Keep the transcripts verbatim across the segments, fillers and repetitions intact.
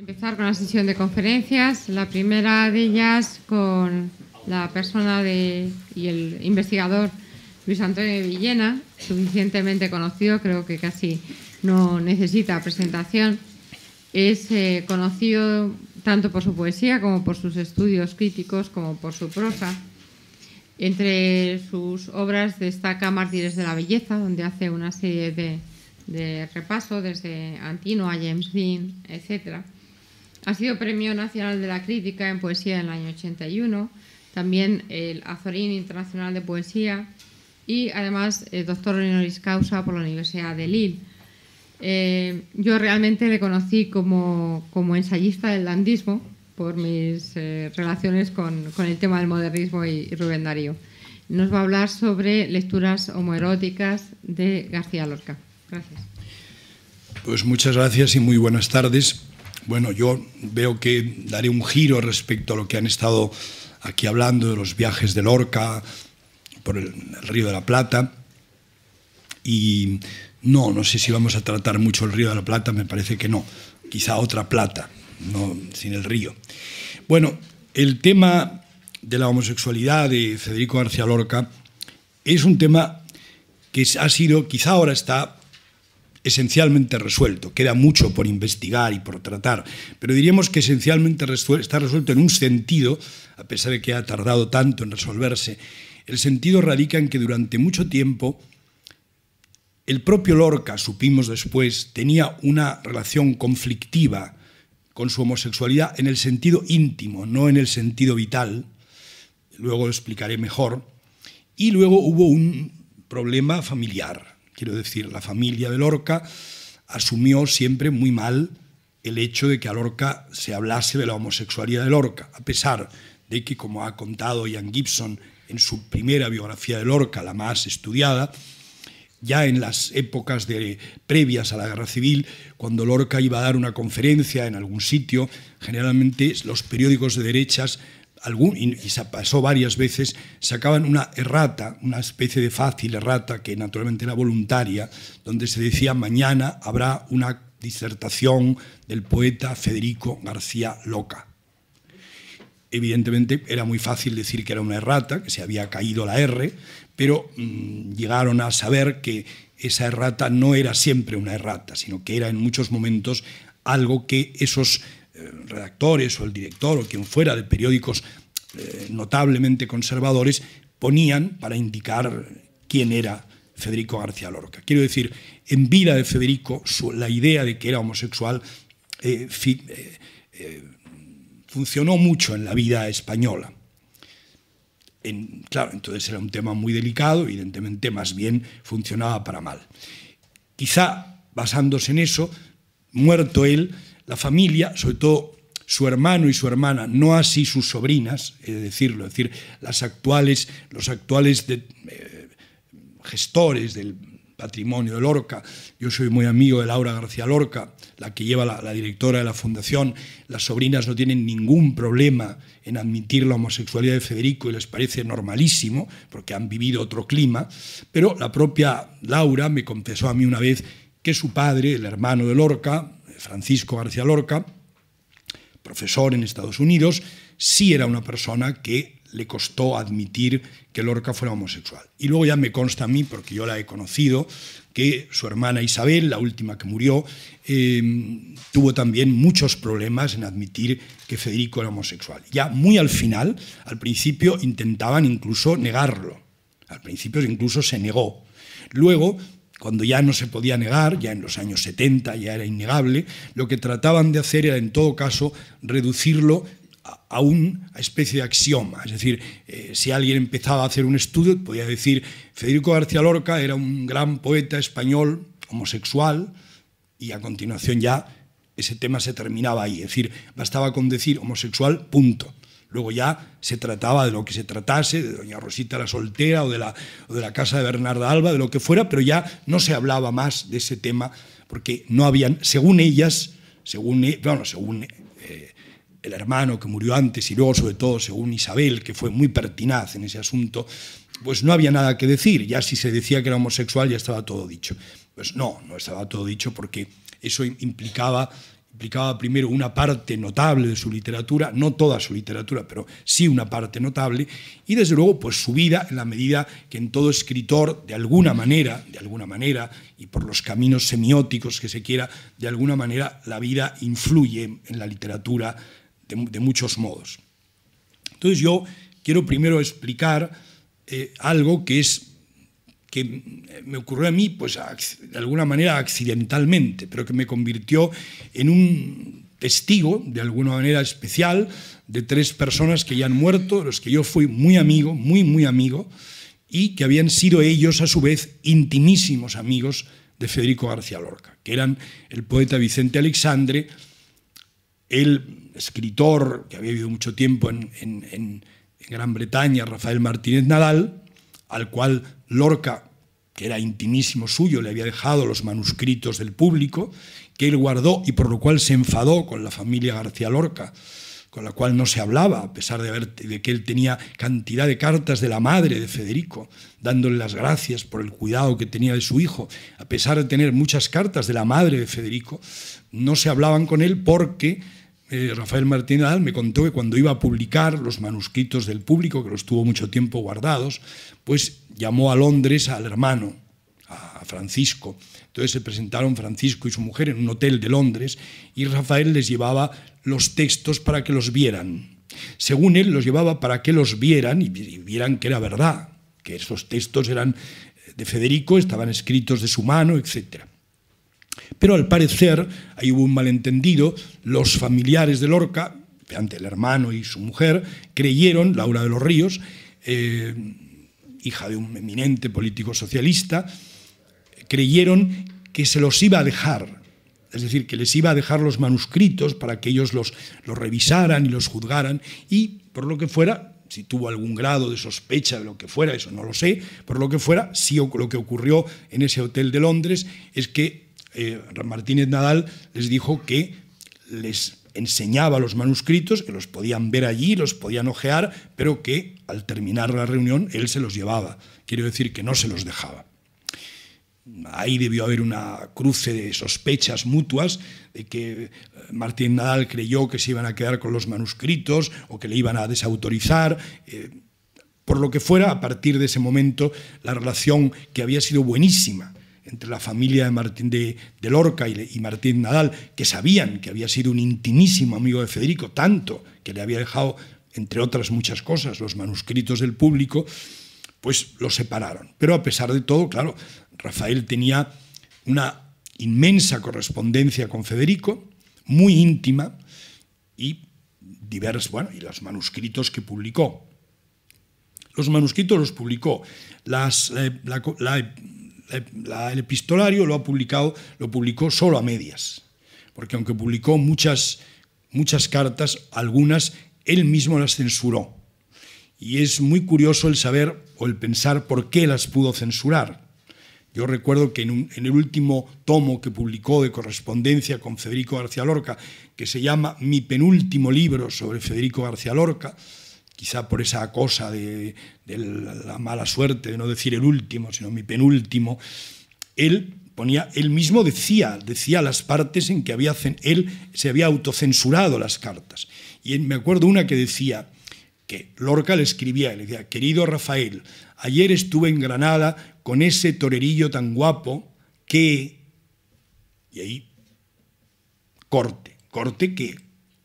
Empezar con la sesión de conferencias, la primera de ellas con la persona de, y el investigador Luis Antonio de Villena, suficientemente conocido, creo que casi no necesita presentación. Es eh, conocido tanto por su poesía como por sus estudios críticos, como por su prosa. Entre sus obras destaca Mártires de la Belleza, donde hace una serie de, de repasos desde Antino a James Dean, etcétera. Ha sido Premio Nacional de la Crítica en Poesía en el año ochenta y uno, también el Azorín Internacional de Poesía y además el doctor honoris causa por la Universidad de Lille. Eh, yo realmente le conocí como, como ensayista del dandismo por mis eh, relaciones con, con el tema del modernismo y, y Rubén Darío. Nos va a hablar sobre lecturas homoeróticas de García Lorca. Gracias. Pues muchas gracias y muy buenas tardes. Bueno, yo veo que daré un giro respecto a lo que han estado aquí hablando de los viajes de Lorca por el, el Río de la Plata. Y no, no sé si vamos a tratar mucho el Río de la Plata, me parece que no. Quizá otra plata, no, sin el río. Bueno, el tema de la homosexualidad de Federico García Lorca es un tema que ha sido, quizá ahora está esencialmente resuelto. Queda mucho por investigar y por tratar, pero diríamos que esencialmente resuelto, está resuelto en un sentido, a pesar de que ha tardado tanto en resolverse. El sentido radica en que durante mucho tiempo el propio Lorca, supimos después, tenía una relación conflictiva con su homosexualidad en el sentido íntimo, no en el sentido vital. Luego lo explicaré mejor. Y luego hubo un problema familiar. Quiero decir, la familia de Lorca asumió siempre muy mal el hecho de que a Lorca se hablase de la homosexualidad de Lorca, a pesar de que, como ha contado Ian Gibson en su primera biografía de Lorca, la más estudiada, ya en las épocas de, previas a la Guerra Civil, cuando Lorca iba a dar una conferencia en algún sitio, generalmente los periódicos de derechas, algún, y se pasó varias veces, sacaban una errata, una especie de fácil errata, que naturalmente era voluntaria, donde se decía: mañana habrá una disertación del poeta Federico García Lorca. Evidentemente era muy fácil decir que era una errata, que se había caído la erre, pero mmm, llegaron a saber que esa errata no era siempre una errata, sino que era en muchos momentos algo que esos eh, redactores o el director o quien fuera de periódicos eh, notablemente conservadores ponían para indicar quién era Federico García Lorca. Quiero decir, en vida de Federico, su, la idea de que era homosexual eh, fi, eh, eh, funcionó mucho en la vida española. En, claro, entonces era un tema muy delicado, evidentemente más bien funcionaba para mal. Quizá, basándose en eso, muerto él, la familia, sobre todo su hermano y su hermana, no así sus sobrinas, he de decirlo, es decir, las actuales, los actuales de, eh, gestores del patrimonio de Lorca. Yo soy muy amigo de Laura García Lorca, la que lleva la, la directora de la fundación. Las sobrinas no tienen ningún problema en admitir la homosexualidad de Federico y les parece normalísimo, porque han vivido otro clima, pero la propia Laura me confesó a mí una vez que su padre, el hermano de Lorca, Francisco García Lorca, profesor en Estados Unidos, sí era una persona que le costó admitir que Lorca fuera homosexual. Y luego ya me consta a mí, porque yo la he conocido, que su hermana Isabel, la última que murió, eh, tuvo también muchos problemas en admitir que Federico era homosexual. Ya muy al final, al principio intentaban incluso negarlo. Al principio incluso se negó. Luego, cuando ya no se podía negar, ya en los años setenta ya era innegable, lo que trataban de hacer era, en todo caso, reducirlo a una especie de axioma. Es decir, eh, si alguien empezaba a hacer un estudio, podía decir: Federico García Lorca era un gran poeta español homosexual, y a continuación ya ese tema se terminaba ahí. Es decir, bastaba con decir homosexual, punto. Luego ya se trataba de lo que se tratase, de doña Rosita la Soltera o de la, o de la casa de Bernarda Alba, de lo que fuera, pero ya no se hablaba más de ese tema, porque no habían, según ellas, según, bueno, según eh, el hermano que murió antes y luego, sobre todo, según Isabel, que fue muy pertinaz en ese asunto, pues no había nada que decir. Ya si se decía que era homosexual ya estaba todo dicho. Pues no, no estaba todo dicho, porque eso implicaba implicaba primero una parte notable de su literatura, no toda su literatura, pero sí una parte notable, y desde luego pues su vida, en la medida que en todo escritor, de alguna manera, de alguna manera, y por los caminos semióticos que se quiera, de alguna manera la vida influye en la literatura de, de muchos modos. Entonces yo quiero primero explicar eh, algo que es que me ocurrió a mí, pues, de alguna manera accidentalmente, pero que me convirtió en un testigo, de alguna manera especial, de tres personas que ya han muerto, de los que yo fui muy amigo, muy, muy amigo, y que habían sido ellos, a su vez, intimísimos amigos de Federico García Lorca, que eran el poeta Vicente Aleixandre, el escritor que había vivido mucho tiempo en, en, en Gran Bretaña, Rafael Martínez Nadal, al cual Lorca, que era intimísimo suyo, le había dejado los manuscritos del Público, que él guardó y por lo cual se enfadó con la familia García Lorca, con la cual no se hablaba, a pesar de, haber, de que él tenía cantidad de cartas de la madre de Federico, dándole las gracias por el cuidado que tenía de su hijo. A pesar de tener muchas cartas de la madre de Federico, no se hablaban con él porque eh, Rafael Martínez Nadal me contó que cuando iba a publicar los manuscritos del Público, que los tuvo mucho tiempo guardados, pues llamó a Londres al hermano, a Francisco. Entonces se presentaron Francisco y su mujer en un hotel de Londres y Rafael les llevaba los textos para que los vieran. Según él, los llevaba para que los vieran y vieran que era verdad, que esos textos eran de Federico, estaban escritos de su mano, etcétera. Pero al parecer, ahí hubo un malentendido, los familiares de Lorca, ante el hermano y su mujer, creyeron, Laura de los Ríos, eh, hija de un eminente político socialista, creyeron que se los iba a dejar, es decir, que les iba a dejar los manuscritos para que ellos los, los revisaran y los juzgaran, y por lo que fuera, si tuvo algún grado de sospecha de lo que fuera, eso no lo sé, por lo que fuera, sí lo que ocurrió en ese hotel de Londres es que eh, Martínez Nadal les dijo que les enseñaba los manuscritos, que los podían ver allí, los podían ojear, pero que al terminar la reunión él se los llevaba, quiero decir que no se los dejaba. Ahí debió haber una cruce de sospechas mutuas de que Martín Nadal creyó que se iban a quedar con los manuscritos o que le iban a desautorizar. Eh, por lo que fuera, a partir de ese momento, la relación que había sido buenísima entre la familia de, Martín de, de Lorca y, y Martín Nadal, que sabían que había sido un intimísimo amigo de Federico, tanto que le había dejado, entre otras muchas cosas, los manuscritos del Público, pues los separaron. Pero a pesar de todo, claro, Rafael tenía una inmensa correspondencia con Federico, muy íntima, y diversos, bueno, y los manuscritos que publicó. Los manuscritos los publicó. Las, eh, la, la, la, la, el epistolario lo ha publicado, lo publicó solo a medias, porque aunque publicó muchas, muchas cartas, algunas él mismo las censuró. Y es muy curioso el saber o el pensar por qué las pudo censurar. Yo recuerdo que en, un, en el último tomo que publicó de correspondencia con Federico García Lorca, que se llama Mi penúltimo libro sobre Federico García Lorca, quizá por esa cosa de, de la mala suerte de no decir el último, sino mi penúltimo, él ponía, él mismo decía, decía las partes en que había, él se había autocensurado las cartas. Y me acuerdo una que decía que Lorca le escribía, le decía: querido Rafael, ayer estuve en Granada con ese torerillo tan guapo que... Y ahí, corte, corte que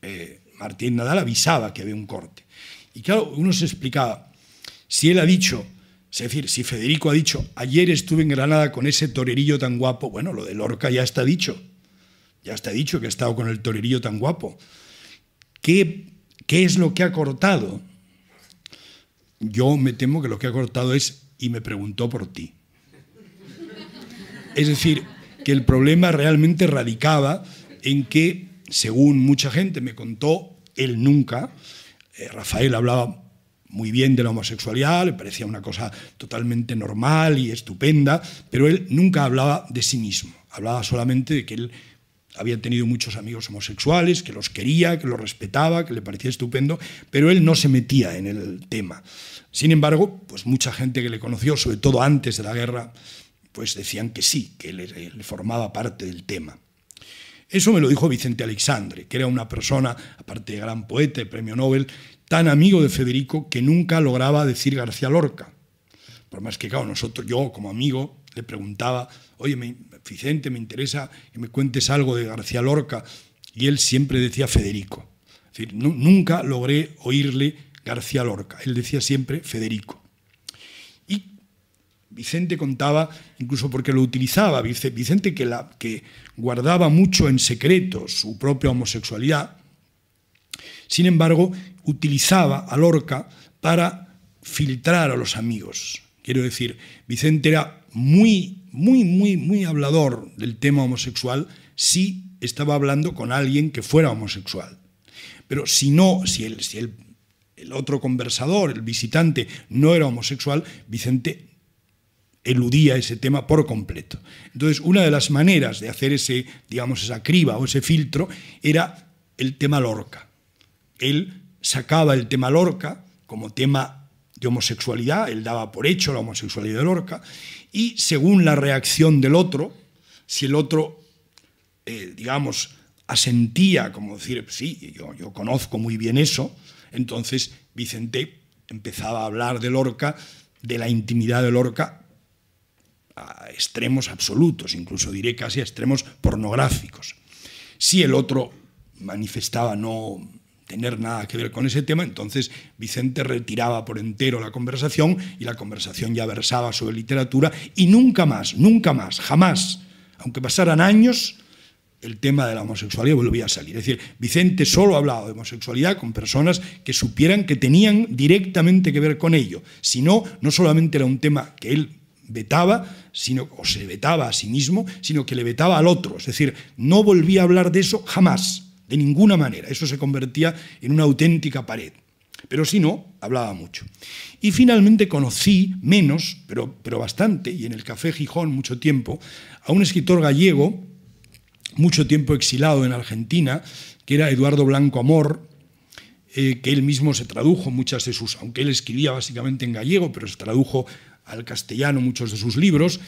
eh, Martín Nadal avisaba que había un corte. Y claro, uno se explicaba, si él ha dicho, es decir, si Federico ha dicho, ayer estuve en Granada con ese torerillo tan guapo, bueno, lo de Lorca ya está dicho, ya está dicho que ha estado con el torerillo tan guapo. ¿Qué... ¿Qué es lo que ha cortado? Yo me temo que lo que ha cortado es y me preguntó por ti. Es decir, que el problema realmente radicaba en que, según mucha gente me contó, él nunca, eh, Rafael hablaba muy bien de la homosexualidad, le parecía una cosa totalmente normal y estupenda, pero él nunca hablaba de sí mismo, hablaba solamente de que él había tenido muchos amigos homosexuales, que los quería, que los respetaba, que le parecía estupendo, pero él no se metía en el tema. Sin embargo, pues mucha gente que le conoció, sobre todo antes de la guerra, pues decían que sí, que le, le formaba parte del tema. Eso me lo dijo Vicente Aleixandre, que era una persona, aparte de gran poeta y premio Nobel, tan amigo de Federico que nunca lograba decir García Lorca. Por más que, claro, nosotros, yo como amigo le preguntaba, oye, me, Vicente, me interesa que me cuentes algo de García Lorca, y él siempre decía Federico. Es decir, no, nunca logré oírle García Lorca, él decía siempre Federico. Y Vicente contaba, incluso porque lo utilizaba, Vicente que, la, que guardaba mucho en secreto su propia homosexualidad, sin embargo, utilizaba a Lorca para filtrar a los amigos. Quiero decir, Vicente era muy, muy, muy, muy hablador del tema homosexual si estaba hablando con alguien que fuera homosexual. Pero si no, si él, si él, el otro conversador, el visitante, no era homosexual, Vicente eludía ese tema por completo. Entonces, una de las maneras de hacer ese, digamos, esa criba o ese filtro era el tema Lorca. Él sacaba el tema Lorca como tema de homosexualidad, él daba por hecho la homosexualidad de Lorca, y según la reacción del otro, si el otro, eh, digamos, asentía, como decir, sí, yo, yo conozco muy bien eso, entonces Vicente empezaba a hablar de Lorca, de la intimidad de Lorca, a extremos absolutos, incluso diré casi a extremos pornográficos. Si el otro manifestaba no tener nada que ver con ese tema, entonces Vicente retiraba por entero la conversación y la conversación ya versaba sobre literatura y nunca más, nunca más, jamás, aunque pasaran años, el tema de la homosexualidad volvía a salir. Es decir, Vicente solo hablaba de homosexualidad con personas que supieran que tenían directamente que ver con ello. Si no, no solamente era un tema que él vetaba, sino, o se vetaba a sí mismo, sino que le vetaba al otro. Es decir, no volvía a hablar de eso jamás. De ninguna manera. Eso se convertía en una auténtica pared. Pero si no, hablaba mucho. Y finalmente conocí, menos, pero, pero bastante, y en el Café Gijón mucho tiempo, a un escritor gallego, mucho tiempo exilado en Argentina, que era Eduardo Blanco Amor, eh, que él mismo se tradujo muchas de sus, aunque él escribía básicamente en gallego, pero se tradujo al castellano muchos de sus libros.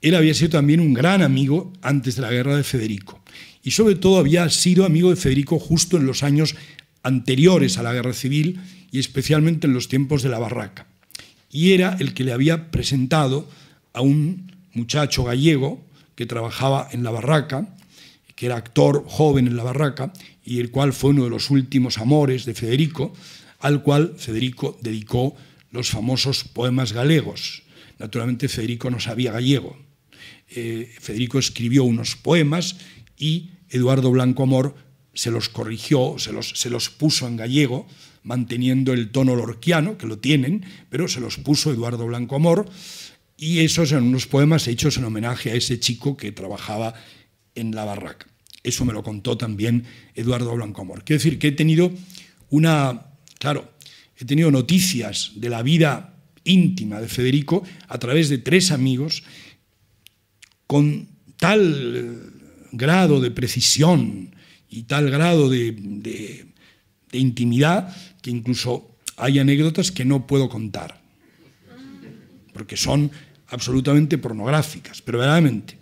Él había sido también un gran amigo antes de la guerra de Federico. Y sobre todo había sido amigo de Federico justo en los años anteriores a la Guerra Civil y especialmente en los tiempos de la Barraca. Y era el que le había presentado a un muchacho gallego que trabajaba en la Barraca, que era actor joven en la Barraca y el cual fue uno de los últimos amores de Federico, al cual Federico dedicó los famosos poemas galegos. Naturalmente Federico no sabía gallego. Eh, Federico escribió unos poemas y Eduardo Blanco Amor se los corrigió, se los, se los puso en gallego, manteniendo el tono lorquiano, que lo tienen, pero se los puso Eduardo Blanco Amor, y esos eran unos poemas hechos en homenaje a ese chico que trabajaba en la Barraca. Eso me lo contó también Eduardo Blanco Amor. Quiero decir que he tenido una, claro, he tenido noticias de la vida íntima de Federico a través de tres amigos con tal grado de precisión y tal grado de, de, de intimidad que incluso hay anécdotas que no puedo contar porque son absolutamente pornográficas, pero verdaderamente.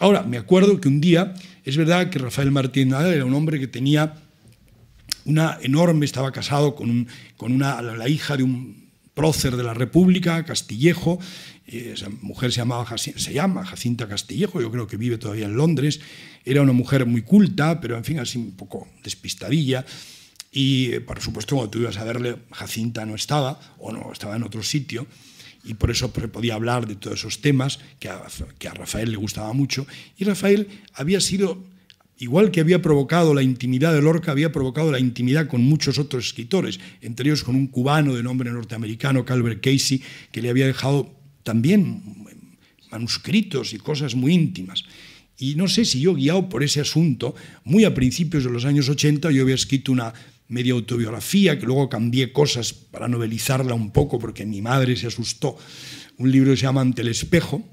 Ahora, me acuerdo que un día, es verdad que Rafael Martínez Nadal era un hombre que tenía una enorme, estaba casado con, un, con una, la hija de un prócer de la República, Castillejo, esa mujer se, llamaba Jacinta, se llama Jacinta Castillejo, yo creo que vive todavía en Londres, era una mujer muy culta, pero en fin, así un poco despistadilla, y por supuesto cuando tú ibas a verle, Jacinta no estaba, o no, estaba en otro sitio, y por eso podía hablar de todos esos temas que a, que a Rafael le gustaba mucho, y Rafael había sido, igual que había provocado la intimidad de Lorca, había provocado la intimidad con muchos otros escritores, entre ellos con un cubano de nombre norteamericano, Calvert Casey, que le había dejado también manuscritos y cosas muy íntimas. Y no sé si yo, guiado por ese asunto, muy a principios de los años ochenta, yo había escrito una media autobiografía, que luego cambié cosas para novelizarla un poco, porque mi madre se asustó, un libro que se llama Ante el espejo,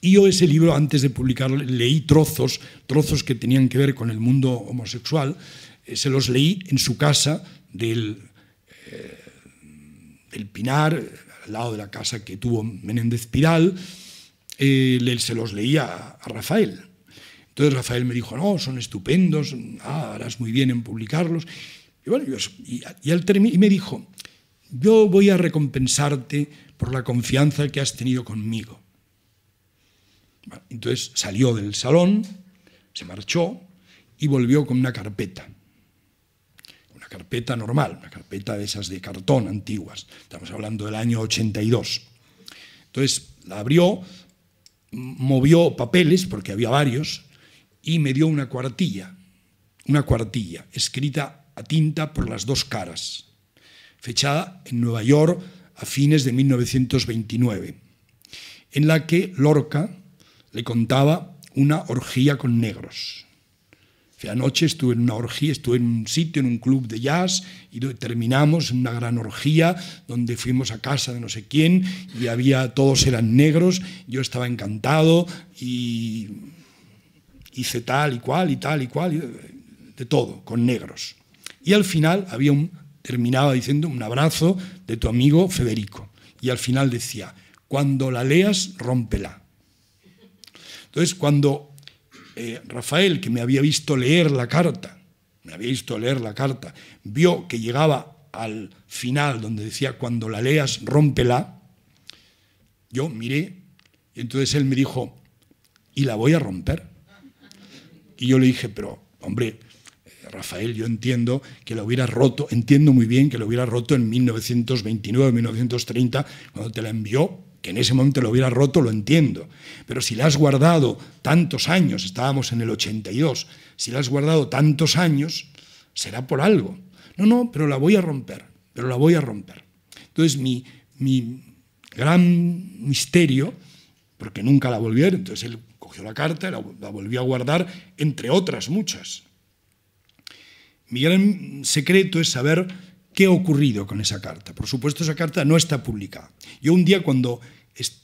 y yo ese libro, antes de publicarlo, leí trozos, trozos que tenían que ver con el mundo homosexual, eh, se los leí en su casa del, eh, del Pinar, al lado de la casa que tuvo Menéndez Pidal, eh, se los leía a Rafael. Entonces Rafael me dijo, no, son estupendos, ah, harás muy bien en publicarlos. Y bueno, yo, y, y, al y me dijo, yo voy a recompensarte por la confianza que has tenido conmigo. Bueno, entonces salió del salón, se marchó y volvió con una carpeta. Una carpeta normal, una carpeta de esas de cartón antiguas. Estamos hablando del año ochenta y dos. Entonces la abrió, movió papeles, porque había varios, y me dio una cuartilla, una cuartilla escrita a tinta por las dos caras, fechada en Nueva York a fines de mil novecientos veintinueve, en la que Lorca le contaba una orgía con negros. O sea, anoche estuve en una orgía, estuve en un sitio, en un club de jazz, y terminamos en una gran orgía donde fuimos a casa de no sé quién y había, todos eran negros, yo estaba encantado y hice tal y cual y tal y cual, y de todo, con negros. Y al final había un, terminaba diciendo un abrazo de tu amigo Federico. Y al final decía, cuando la leas, rómpela. Entonces, cuando eh, Rafael, que me había visto leer la carta, me había visto leer la carta, vio que llegaba al final donde decía, cuando la leas, rómpela, yo miré, y entonces él me dijo, ¿y la voy a romper? Y yo le dije, pero, hombre, Rafael, yo entiendo que lo hubiera roto, entiendo muy bien que lo hubiera roto en mil novecientos veintinueve, mil novecientos treinta, cuando te la envió, que en ese momento lo hubiera roto, lo entiendo. Pero si la has guardado tantos años, estábamos en el ochenta y dos, si la has guardado tantos años, será por algo. No, no, pero la voy a romper, pero la voy a romper. Entonces mi, mi gran misterio, porque nunca la volví a ver, entonces él cogió la carta, la, la volvió a guardar, entre otras muchas. Mi gran secreto es saber qué ha ocurrido con esa carta. Por supuesto, esa carta no está publicada. Yo un día, cuando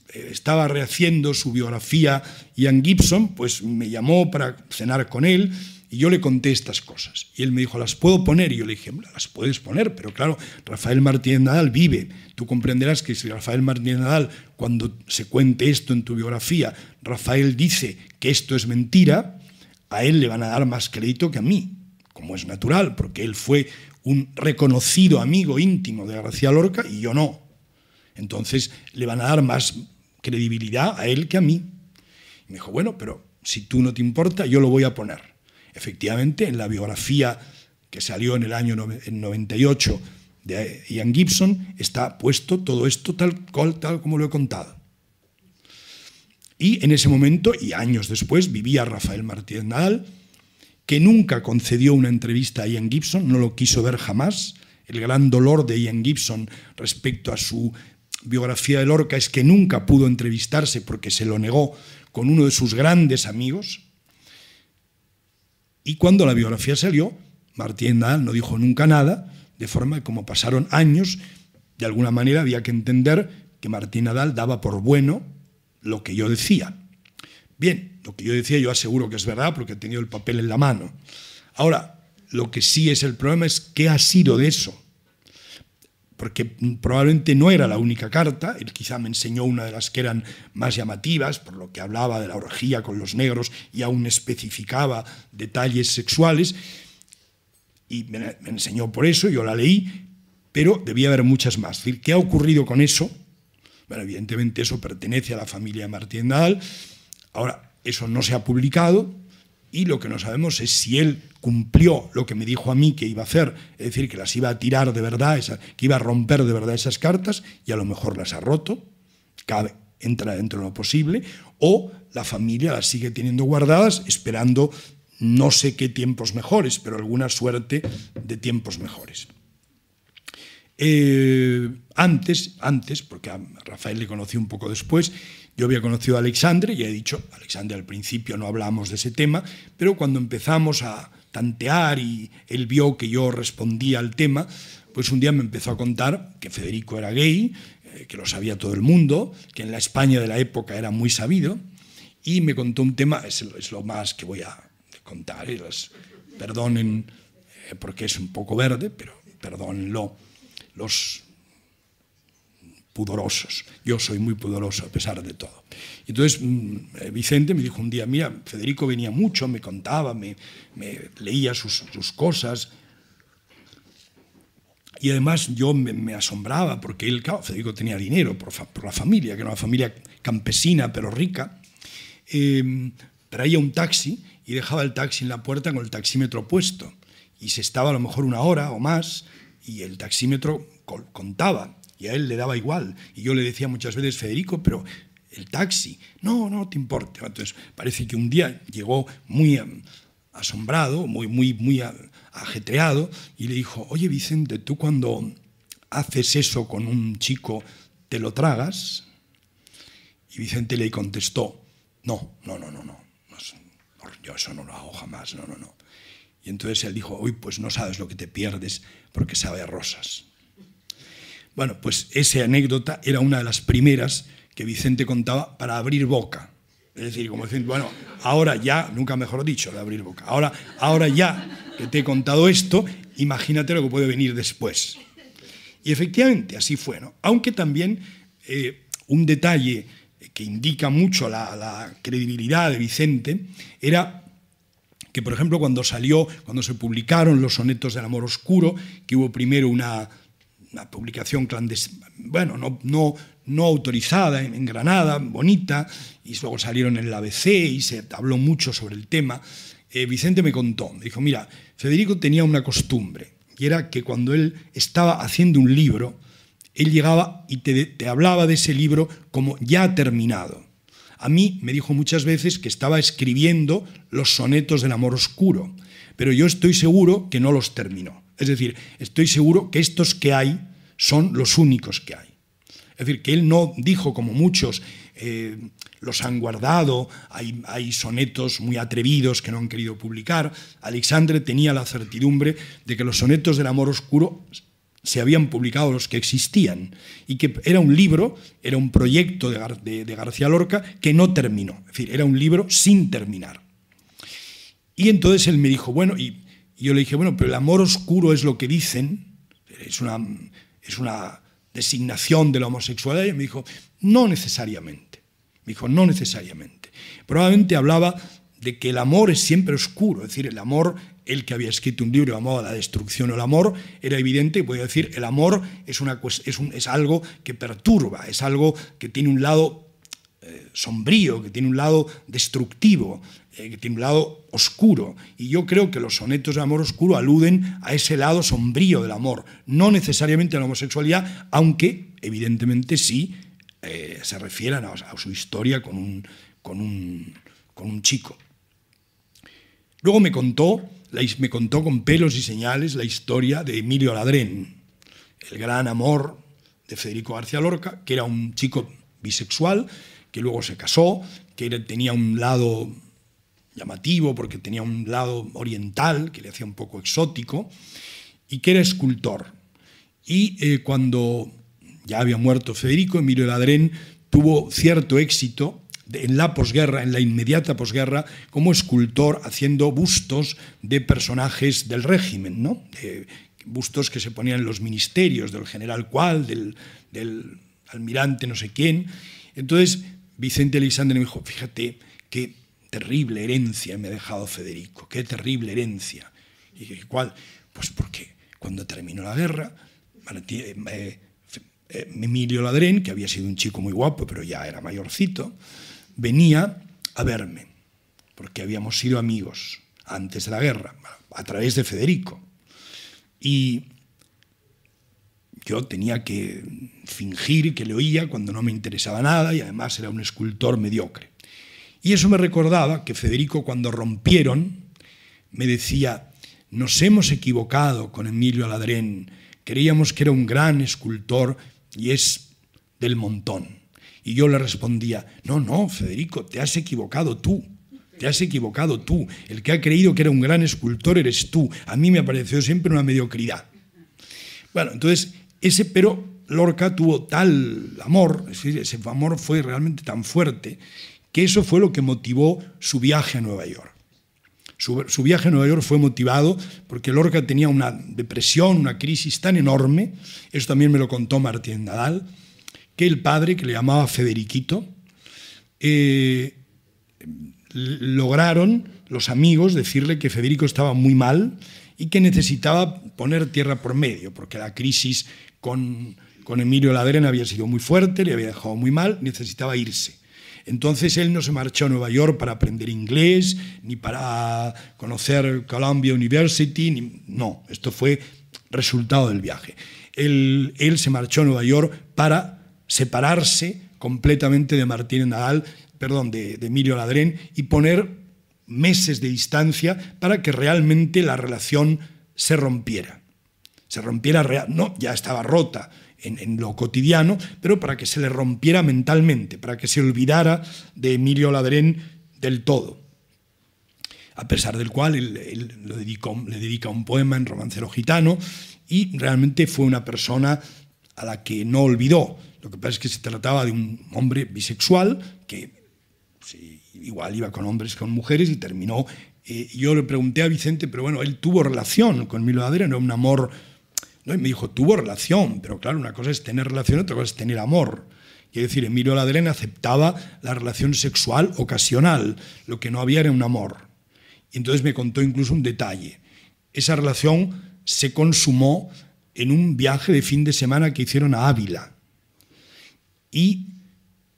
estaba rehaciendo su biografía Ian Gibson, pues me llamó para cenar con él y yo le conté estas cosas. Y él me dijo, ¿las puedo poner? Y yo le dije, las puedes poner, pero claro, Rafael Martínez Nadal vive. Tú comprenderás que si Rafael Martínez Nadal, cuando se cuente esto en tu biografía, Rafael dice que esto es mentira, a él le van a dar más crédito que a mí. Como es natural, porque él fue un reconocido amigo íntimo de García Lorca y yo no. Entonces le van a dar más credibilidad a él que a mí. Y me dijo, bueno, pero si tú no te importa, yo lo voy a poner. Efectivamente, en la biografía que salió en el año noventa y ocho de Ian Gibson, está puesto todo esto tal cual, tal como lo he contado. Y en ese momento, y años después, vivía Rafael Martínez Nadal, que nunca concedió una entrevista a Ian Gibson, no lo quiso ver jamás. El gran dolor de Ian Gibson respecto a su biografía de Lorca es que nunca pudo entrevistarse porque se lo negó con uno de sus grandes amigos. Y cuando la biografía salió, Martínez Nadal no dijo nunca nada, de forma que como pasaron años, de alguna manera había que entender que Martínez Nadal daba por bueno lo que yo decía. Bien, lo que yo decía yo aseguro que es verdad porque he tenido el papel en la mano. Ahora, lo que sí es el problema es qué ha sido de eso. Porque probablemente no era la única carta, él quizá me enseñó una de las que eran más llamativas, por lo que hablaba de la orgía con los negros y aún especificaba detalles sexuales, y me, me enseñó por eso, yo la leí, pero debía haber muchas más. Es decir, ¿qué ha ocurrido con eso? Bueno, evidentemente eso pertenece a la familia de Martínez Nadal. Ahora, eso no se ha publicado y lo que no sabemos es si él cumplió lo que me dijo a mí que iba a hacer, es decir, que las iba a tirar de verdad, que iba a romper de verdad esas cartas y a lo mejor las ha roto, cabe, entra dentro de lo posible, o la familia las sigue teniendo guardadas esperando no sé qué tiempos mejores, pero alguna suerte de tiempos mejores. Eh, antes, antes, porque a Rafael le conocí un poco después, yo había conocido a Aleixandre, ya he dicho, Aleixandre al principio no hablamos de ese tema, pero cuando empezamos a tantear y él vio que yo respondía al tema, pues un día me empezó a contar que Federico era gay, eh, que lo sabía todo el mundo, que en la España de la época era muy sabido, y me contó un tema, es, es lo más que voy a contar, eh, las, perdonen eh, porque es un poco verde, pero perdónenlo los pudorosos. Yo soy muy pudoroso a pesar de todo. Entonces Vicente me dijo un día, mira, Federico venía mucho, me contaba, me, me leía sus, sus cosas. Y además yo me, me asombraba porque él, claro, Federico tenía dinero por, fa, por la familia, que era una familia campesina pero rica. Eh, traía un taxi y dejaba el taxi en la puerta con el taxímetro puesto. Y se estaba a lo mejor una hora o más y el taxímetro contaba. Y a él le daba igual. Y yo le decía muchas veces, Federico, pero el taxi, no, no te importa. Entonces parece que un día llegó muy asombrado, muy, muy, muy ajetreado, y le dijo, oye Vicente, ¿tú cuando haces eso con un chico te lo tragas? Y Vicente le contestó, no, no, no, no, no, yo eso no lo hago jamás, no, no, no. Y entonces él dijo, uy, pues no sabes lo que te pierdes porque sabe a rosas. Bueno, pues esa anécdota era una de las primeras que Vicente contaba para abrir boca. Es decir, como diciendo, bueno, ahora ya, nunca mejor dicho, de abrir boca. Ahora, ahora ya que te he contado esto, imagínate lo que puede venir después. Y efectivamente, así fue, ¿no? Aunque también eh, un detalle que indica mucho la, la credibilidad de Vicente era que, por ejemplo, cuando salió, cuando se publicaron los sonetos del amor oscuro, que hubo primero una... una publicación clandestina, bueno, no, no, no autorizada en, en Granada, bonita, y luego salieron en el A B C y se habló mucho sobre el tema. Eh, Vicente me contó, me dijo, mira, Federico tenía una costumbre, y era que cuando él estaba haciendo un libro, él llegaba y te, te hablaba de ese libro como ya terminado. A mí me dijo muchas veces que estaba escribiendo los sonetos del amor oscuro, pero yo estoy seguro que no los terminó. Es decir, estoy seguro que estos que hay son los únicos que hay. Es decir, que él no dijo, como muchos, eh, los han guardado, hay, hay sonetos muy atrevidos que no han querido publicar. Aleixandre tenía la certidumbre de que los sonetos del amor oscuro se habían publicado, los que existían, y que era un libro, era un proyecto de, Gar de, de García Lorca que no terminó. Es decir, era un libro sin terminar. Y entonces él me dijo, bueno, y... Y yo le dije, bueno, pero el amor oscuro es lo que dicen, es una, es una designación de la homosexualidad. Y me dijo, no necesariamente. Me dijo, no necesariamente. Probablemente hablaba de que el amor es siempre oscuro. Es decir, el amor, él que había escrito un libro llamado La destrucción o el amor, era evidente y podía decir, el amor es, una, es, un, es algo que perturba, es algo que tiene un lado eh, sombrío, que tiene un lado destructivo, que tiene un lado oscuro, y yo creo que los sonetos de amor oscuro aluden a ese lado sombrío del amor, no necesariamente a la homosexualidad, aunque evidentemente sí eh, se refieran a, a su historia con un, con, un, con un chico. Luego me contó, me contó con pelos y señales la historia de Emilio Aladrén, el gran amor de Federico García Lorca, que era un chico bisexual, que luego se casó, que tenía un lado... llamativo porque tenía un lado oriental que le hacía un poco exótico, y que era escultor. Y eh, cuando ya había muerto Federico, Emilio Aladrén tuvo cierto éxito de, en la posguerra, en la inmediata posguerra, como escultor, haciendo bustos de personajes del régimen, ¿no? Eh, bustos que se ponían en los ministerios, del general cual, del, del almirante no sé quién. Entonces Vicente Aleixandre me dijo, fíjate que terrible herencia me ha dejado Federico, qué terrible herencia. ¿Y cuál? Pues porque cuando terminó la guerra, Emilio Aladrén, que había sido un chico muy guapo, pero ya era mayorcito, venía a verme, porque habíamos sido amigos antes de la guerra, a través de Federico. Y yo tenía que fingir que le oía cuando no me interesaba nada, y además era un escultor mediocre. Y eso me recordaba que Federico, cuando rompieron, me decía, nos hemos equivocado con Emilio Aladrén, creíamos que era un gran escultor y es del montón. Y yo le respondía, no, no, Federico, te has equivocado tú, te has equivocado tú, el que ha creído que era un gran escultor eres tú, a mí me pareció siempre una mediocridad. Bueno, entonces, ese pero Lorca tuvo tal amor, ese amor fue realmente tan fuerte, que eso fue lo que motivó su viaje a Nueva York. Su, su viaje a Nueva York fue motivado porque Lorca tenía una depresión, una crisis tan enorme, eso también me lo contó Martínez Nadal, que el padre, que le llamaba Federiquito, eh, lograron los amigos decirle que Federico estaba muy mal y que necesitaba poner tierra por medio, porque la crisis con, con Emilio Aladrén había sido muy fuerte, le había dejado muy mal, necesitaba irse. Entonces él no se marchó a Nueva York para aprender inglés, ni para conocer Columbia University, ni, no, esto fue resultado del viaje. Él, él se marchó a Nueva York para separarse completamente de Martínez Nadal, perdón, de, de Emilio Aladrén, y poner meses de distancia para que realmente la relación se rompiera. Se rompiera, real, no, ya estaba rota en, en lo cotidiano, pero para que se le rompiera mentalmente, para que se olvidara de Emilio Aladrén del todo. A pesar del cual él, él lo dedicó, le dedica un poema en Romancero gitano, y realmente fue una persona a la que no olvidó. Lo que pasa es que se trataba de un hombre bisexual que sí, igual iba con hombres, con mujeres, y terminó. Eh, yo le pregunté a Vicente, pero bueno, él tuvo relación con Emilio Aladrén, era un amor, ¿no? Y me dijo, tuvo relación, pero claro, una cosa es tener relación, otra cosa es tener amor. Quiere decir, Emilio Aladrén aceptaba la relación sexual ocasional, lo que no había era un amor. Y entonces me contó incluso un detalle. Esa relación se consumó en un viaje de fin de semana que hicieron a Ávila. Y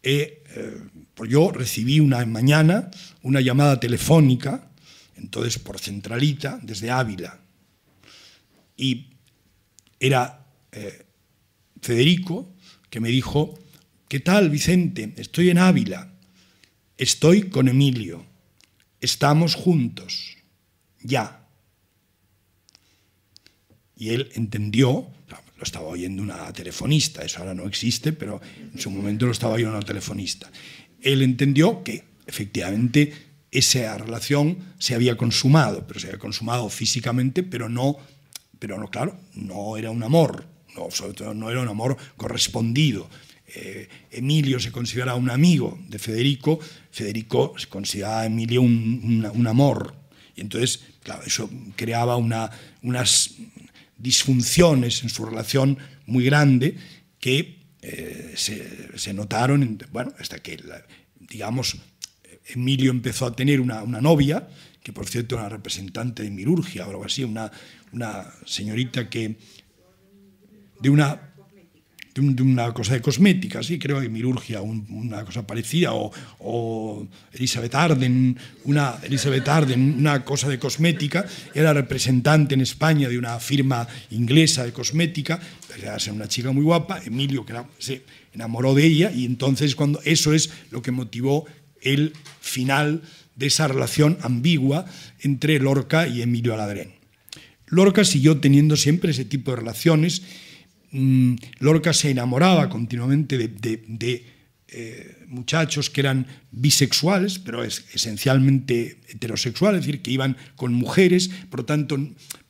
eh, eh, pues yo recibí una mañana una llamada telefónica, entonces por centralita, desde Ávila. Y era eh, Federico, que me dijo, ¿qué tal, Vicente? Estoy en Ávila, estoy con Emilio, estamos juntos, ya. Y él entendió, lo estaba oyendo una telefonista, eso ahora no existe, pero en su momento lo estaba oyendo una telefonista. Él entendió que efectivamente esa relación se había consumado, pero se había consumado físicamente, pero no, pero no claro, no era un amor, no, sobre todo no era un amor correspondido. Eh, Emilio se consideraba un amigo de Federico, Federico se consideraba a Emilio un, una, un amor. Y entonces, claro, eso creaba una, unas disfunciones en su relación muy grande que eh, se, se notaron, bueno, hasta que, digamos, Emilio empezó a tener una, una novia, que por cierto era una representante de Mirurgia o algo así, una, una señorita que de una, de, un, de una cosa de cosmética, sí, creo que Mirurgia, un, una cosa parecida, o, o Elizabeth Arden, una Elizabeth Arden, una cosa de cosmética, era representante en España de una firma inglesa de cosmética, era una chica muy guapa, Emilio que era, se enamoró de ella, y entonces cuando eso es lo que motivó el final de esa relación ambigua entre Lorca y Emilio Aladrén. Lorca siguió teniendo siempre ese tipo de relaciones. Lorca se enamoraba continuamente de, de, de eh, muchachos que eran bisexuales, pero es, esencialmente heterosexuales, es decir, que iban con mujeres, por lo tanto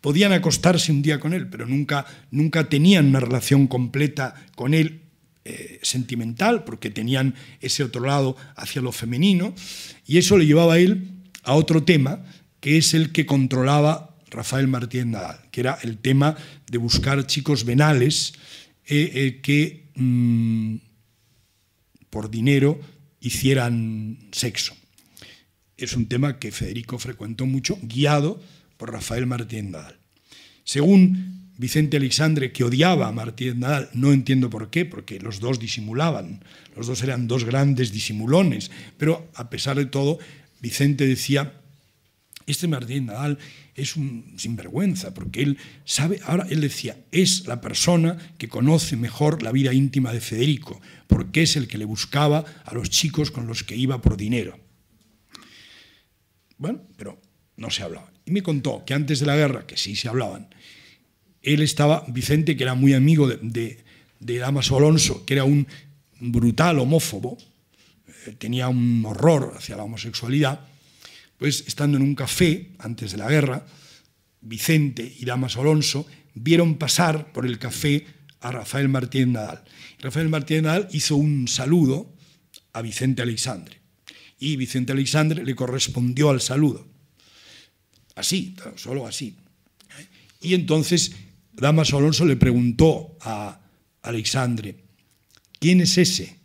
podían acostarse un día con él, pero nunca, nunca tenían una relación completa con él, Eh, sentimental, porque tenían ese otro lado hacia lo femenino, y eso le llevaba a él a otro tema, que es el que controlaba Rafael Martínez Nadal, que era el tema de buscar chicos venales eh, eh, que mmm, por dinero hicieran sexo. Es un tema que Federico frecuentó mucho, guiado por Rafael Martínez Nadal. Según Vicente Aleixandre, que odiaba a Martínez Nadal, no entiendo por qué, porque los dos disimulaban, los dos eran dos grandes disimulones, pero a pesar de todo, Vicente decía, este Martínez Nadal es un sinvergüenza, porque él sabe, ahora él decía, es la persona que conoce mejor la vida íntima de Federico, porque es el que le buscaba a los chicos con los que iba por dinero. Bueno, pero no se hablaba. Y me contó que antes de la guerra, que sí se hablaban, él estaba, Vicente, que era muy amigo de, de, de Dámaso Alonso, que era un brutal homófobo, eh, tenía un horror hacia la homosexualidad, pues estando en un café antes de la guerra, Vicente y Dámaso Alonso vieron pasar por el café a Rafael Martínez Nadal. Rafael Martínez Nadal hizo un saludo a Vicente Aleixandre y Vicente Aleixandre le correspondió al saludo. Así, solo así. Y entonces Dámaso Alonso le preguntó a Aleixandre, ¿quién es ese?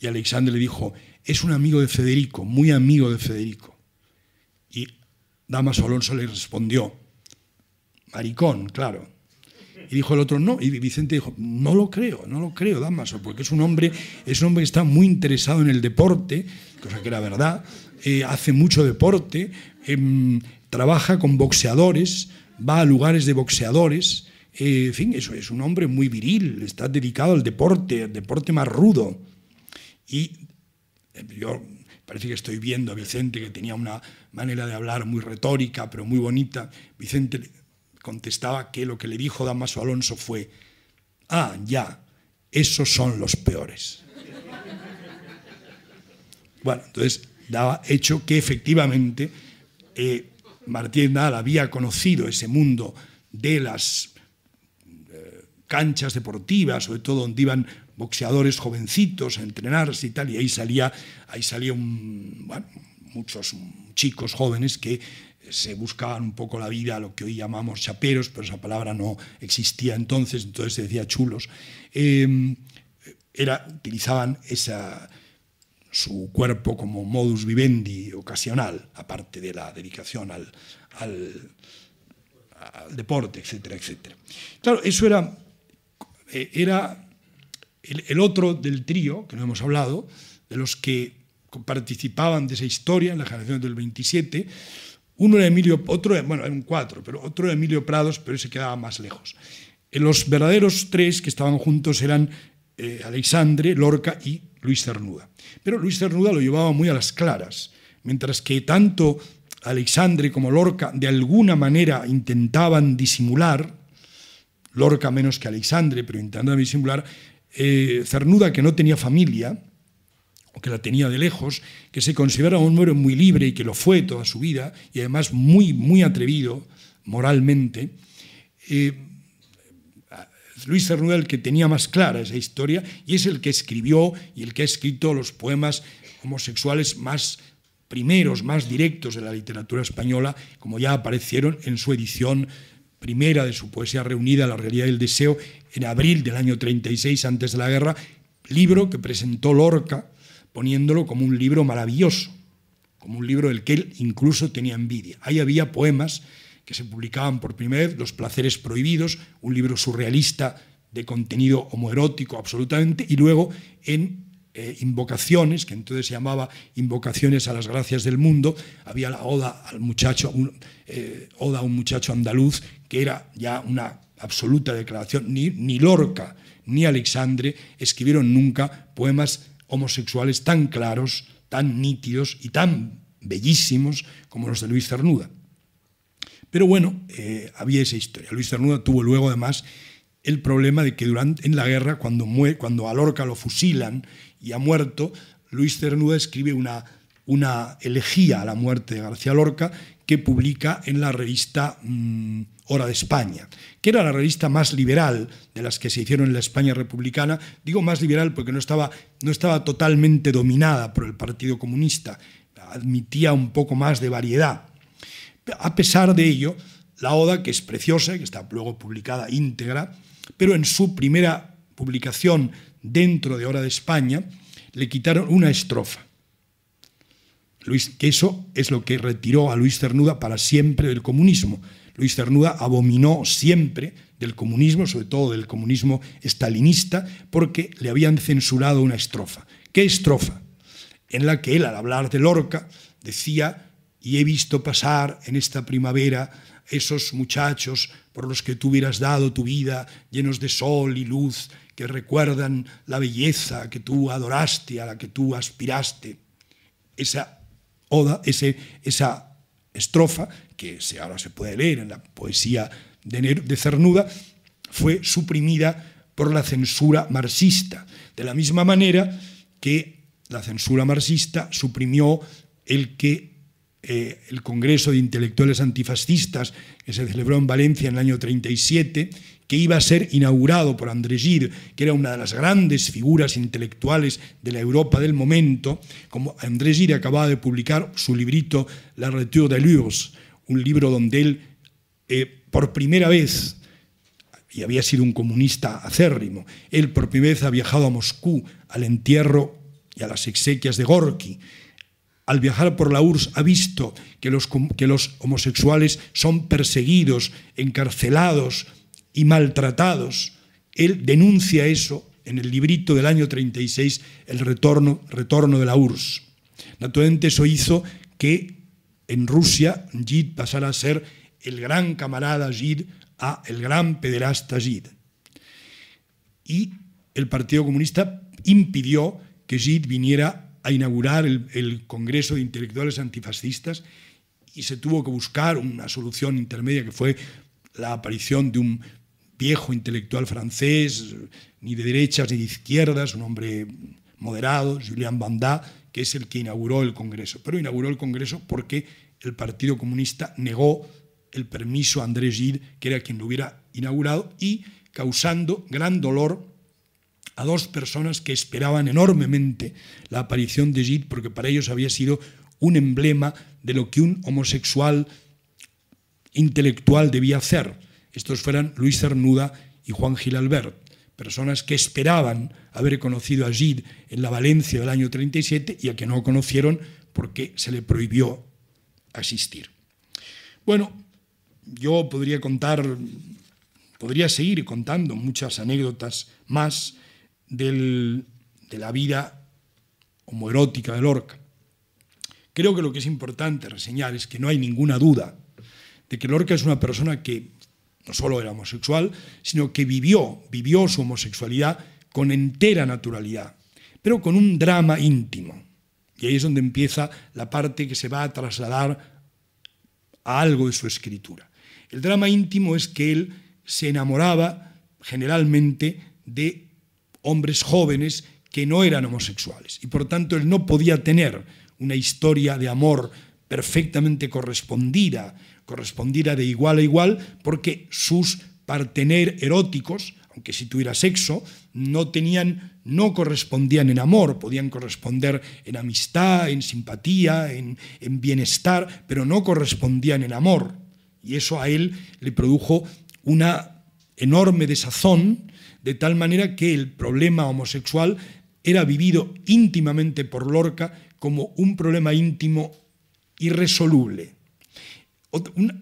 Y Aleixandre le dijo, es un amigo de Federico, muy amigo de Federico. Y Dámaso Alonso le respondió, maricón, claro. Y dijo el otro, no. Y Vicente dijo, no lo creo, no lo creo, Dámaso, porque es un hombre, es un hombre que está muy interesado en el deporte, cosa que era verdad, eh, hace mucho deporte, eh, trabaja con boxeadores, va a lugares de boxeadores, eh, en fin, eso es un hombre muy viril, está dedicado al deporte, al deporte más rudo. Y yo parece que estoy viendo a Vicente, que tenía una manera de hablar muy retórica, pero muy bonita. Vicente contestaba que lo que le dijo Dámaso Alonso fue, ah, ya, esos son los peores. Bueno, entonces daba hecho que efectivamente eh, Martínez Nadal había conocido ese mundo de las eh, canchas deportivas, sobre todo donde iban boxeadores jovencitos a entrenarse y tal, y ahí salía, ahí salía un, bueno, muchos chicos jóvenes que se buscaban un poco la vida, lo que hoy llamamos chaperos, pero esa palabra no existía entonces, entonces se decía chulos. Eh, era, utilizaban esa, su cuerpo como modus vivendi ocasional, aparte de la dedicación al, al, al deporte, etcétera, etcétera. Claro, eso era, era el, el otro del trío, que no hemos hablado, de los que participaban de esa historia en la generación del veintisiete. Uno era Emilio, otro, bueno, eran cuatro, pero otro era Emilio Prados, pero ese quedaba más lejos. Los verdaderos tres que estaban juntos eran eh, Aleixandre, Lorca y Luis Cernuda. Pero Luis Cernuda lo llevaba muy a las claras, mientras que tanto Aleixandre como Lorca de alguna manera intentaban disimular, Lorca menos que Aleixandre, pero intentaban disimular, eh, Cernuda, que no tenía familia, o que la tenía de lejos, que se consideraba un hombre muy libre y que lo fue toda su vida, y además muy, muy atrevido moralmente. Eh, Luis Cernuda, el que tenía más clara esa historia, y es el que escribió y el que ha escrito los poemas homosexuales más primeros, más directos de la literatura española, como ya aparecieron en su edición primera de su poesía reunida, La realidad y el deseo, en abril del año treinta y seis, antes de la guerra, libro que presentó Lorca, poniéndolo como un libro maravilloso, como un libro del que él incluso tenía envidia. Ahí había poemas que se publicaban por primera vez, Los placeres prohibidos, un libro surrealista de contenido homoerótico absolutamente, y luego en eh, Invocaciones, que entonces se llamaba Invocaciones a las gracias del mundo, había la Oda al muchacho, un, eh, Oda a un muchacho andaluz, que era ya una absoluta declaración. Ni, ni Lorca ni Aleixandre escribieron nunca poemas homosexuales tan claros, tan nítidos y tan bellísimos como los de Luis Cernuda. Pero bueno, eh, había esa historia. Luis Cernuda tuvo luego además el problema de que durante, en la guerra, cuando, muere, cuando a Lorca lo fusilan y ha muerto, Luis Cernuda escribe una, una elegía a la muerte de García Lorca que publica en la revista mmm, Hora de España, que era la revista más liberal de las que se hicieron en la España republicana. Digo más liberal porque no estaba, no estaba totalmente dominada por el Partido Comunista, admitía un poco más de variedad. A pesar de ello, la Oda, que es preciosa, que está luego publicada íntegra, pero en su primera publicación dentro de Hora de España, le quitaron una estrofa. Luis, que eso es lo que retiró a Luis Cernuda para siempre del comunismo. Luis Cernuda abominó siempre del comunismo, sobre todo del comunismo estalinista, porque le habían censurado una estrofa. ¿Qué estrofa? En la que él, al hablar de Lorca, decía: y he visto pasar en esta primavera esos muchachos por los que tú hubieras dado tu vida, llenos de sol y luz, que recuerdan la belleza que tú adoraste, a la que tú aspiraste. Esa oda, ese, esa estrofa, que se, ahora se puede leer en la poesía de, de Cernuda, fue suprimida por la censura marxista, de la misma manera que la censura marxista suprimió el que eh, el Congreso de Intelectuales Antifascistas, que se celebró en Valencia en el año treinta y siete, que iba a ser inaugurado por André Gide, que era una de las grandes figuras intelectuales de la Europa del momento. Como André Gide acababa de publicar su librito La Retour de l'Urs, un libro donde él eh, por primera vez y había sido un comunista acérrimo. Él por primera vez ha viajado a Moscú, al entierro y a las exequias de Gorki. Al viajar por la U R S S ha visto que los, que los homosexuales son perseguidos, encarcelados y maltratados. Él denuncia eso en el librito del año treinta y seis, El retorno, retorno de la U R S S. Naturalmente eso hizo que en Rusia Gide pasara a ser el gran camarada Gide a el gran pederasta Gide. Y el Partido Comunista impidió que Gide viniera a inaugurar el, el Congreso de Intelectuales Antifascistas y se tuvo que buscar una solución intermedia que fue la aparición de un viejo intelectual francés, ni de derechas ni de izquierdas, un hombre moderado, Julián Banda, que es el que inauguró el Congreso. Pero inauguró el Congreso porque el Partido Comunista negó el permiso a André Gide, que era quien lo hubiera inaugurado, y causando gran dolor a dos personas que esperaban enormemente la aparición de Gide, porque para ellos había sido un emblema de lo que un homosexual intelectual debía hacer. Estos fueran Luis Cernuda y Juan Gil Albert, personas que esperaban haber conocido a Gide en la Valencia del año treinta y siete y a que no conocieron porque se le prohibió asistir. Bueno, yo podría contar, podría seguir contando muchas anécdotas más del, de la vida homoerótica de Lorca. Creo que lo que es importante reseñar es que no hay ninguna duda de que Lorca es una persona que no solo era homosexual, sino que vivió, vivió su homosexualidad con entera naturalidad, pero con un drama íntimo. Y ahí es donde empieza la parte que se va a trasladar a algo de su escritura. El drama íntimo es que él se enamoraba generalmente de hombres jóvenes que no eran homosexuales y por tanto él no podía tener una historia de amor perfectamente correspondida, correspondida de igual a igual, porque sus partener eróticos, aunque si tuviera sexo, no tenían, no correspondían en amor, podían corresponder en amistad, en simpatía, en, en bienestar, pero no correspondían en amor. Y eso a él le produjo una enorme desazón, de tal manera que el problema homosexual era vivido íntimamente por Lorca como un problema íntimo irresoluble.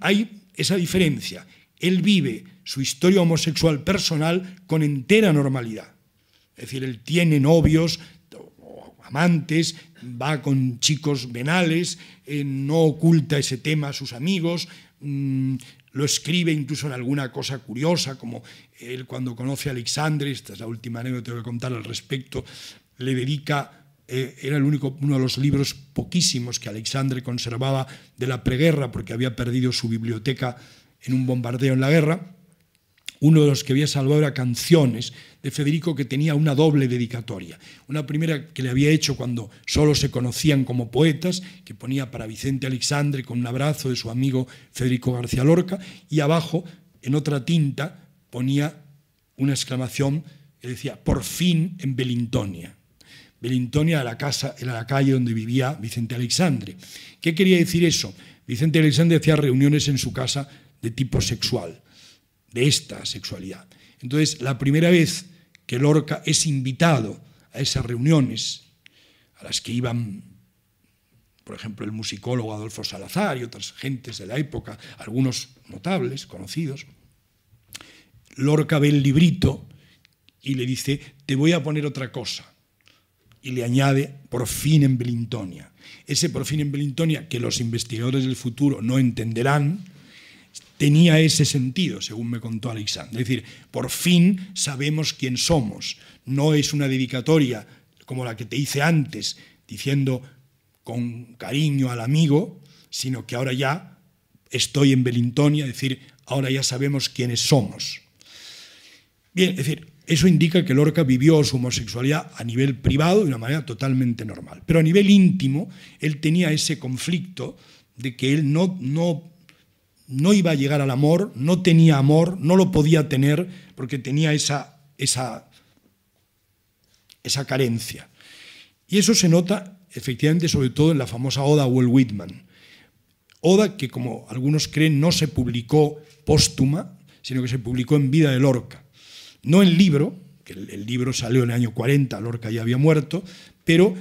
Hay esa diferencia. Él vive su historia homosexual personal con entera normalidad. Es decir, él tiene novios, amantes, va con chicos venales, eh, no oculta ese tema a sus amigos, mmm, lo escribe incluso en alguna cosa curiosa, como él cuando conoce a Aleixandre, esta es la última anécdota que voy a contar al respecto, le dedica... era el único, uno de los libros poquísimos que Aleixandre conservaba de la preguerra, porque había perdido su biblioteca en un bombardeo en la guerra. Uno de los que había salvado era Canciones, de Federico, que tenía una doble dedicatoria. Una primera que le había hecho cuando solo se conocían como poetas, que ponía para Vicente Aleixandre con un abrazo de su amigo Federico García Lorca, y abajo, en otra tinta, ponía una exclamación que decía, por fin en Belintonia. Belintonia era la, casa, era la calle donde vivía Vicente Aleixandre. ¿Qué quería decir eso? Vicente Aleixandre hacía reuniones en su casa de tipo sexual, de esta sexualidad. Entonces, la primera vez que Lorca es invitado a esas reuniones, a las que iban, por ejemplo, el musicólogo Adolfo Salazar y otras gentes de la época, algunos notables, conocidos, Lorca ve el librito y le dice, te voy a poner otra cosa. Y le añade, por fin en Belintonia. Ese por fin en Belintonia, que los investigadores del futuro no entenderán, tenía ese sentido, según me contó Aleixandre. Es decir, por fin sabemos quién somos. No es una dedicatoria como la que te hice antes, diciendo con cariño al amigo, sino que ahora ya estoy en Belintonia, es decir, ahora ya sabemos quiénes somos. Bien, es decir, eso indica que Lorca vivió su homosexualidad a nivel privado de una manera totalmente normal. Pero a nivel íntimo, él tenía ese conflicto de que él no, no, no iba a llegar al amor, no tenía amor, no lo podía tener porque tenía esa, esa, esa carencia. Y eso se nota efectivamente sobre todo en la famosa Oda a Walt Whitman. Oda que, como algunos creen, no se publicó póstuma, sino que se publicó en vida de Lorca. No en libro, que el, el libro salió en el año cuarenta, Lorca ya había muerto, pero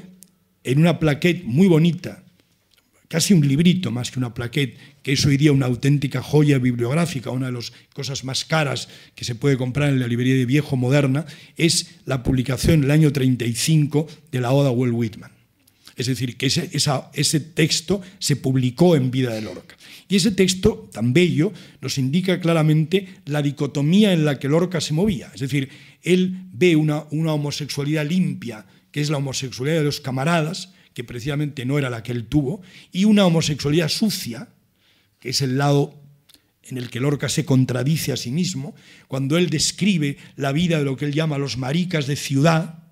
en una plaquette muy bonita, casi un librito más que una plaquette, que es hoy día una auténtica joya bibliográfica, una de las cosas más caras que se puede comprar en la librería de viejo moderna, es la publicación del año treinta y cinco de la Oda a Walt Whitman. Es decir, que ese, esa, ese texto se publicó en vida de Lorca. Y ese texto tan bello nos indica claramente la dicotomía en la que Lorca se movía. Es decir, él ve una, una homosexualidad limpia, que es la homosexualidad de los camaradas, que precisamente no era la que él tuvo, y una homosexualidad sucia, que es el lado en el que Lorca se contradice a sí mismo, cuando él describe la vida de lo que él llama los maricas de ciudad,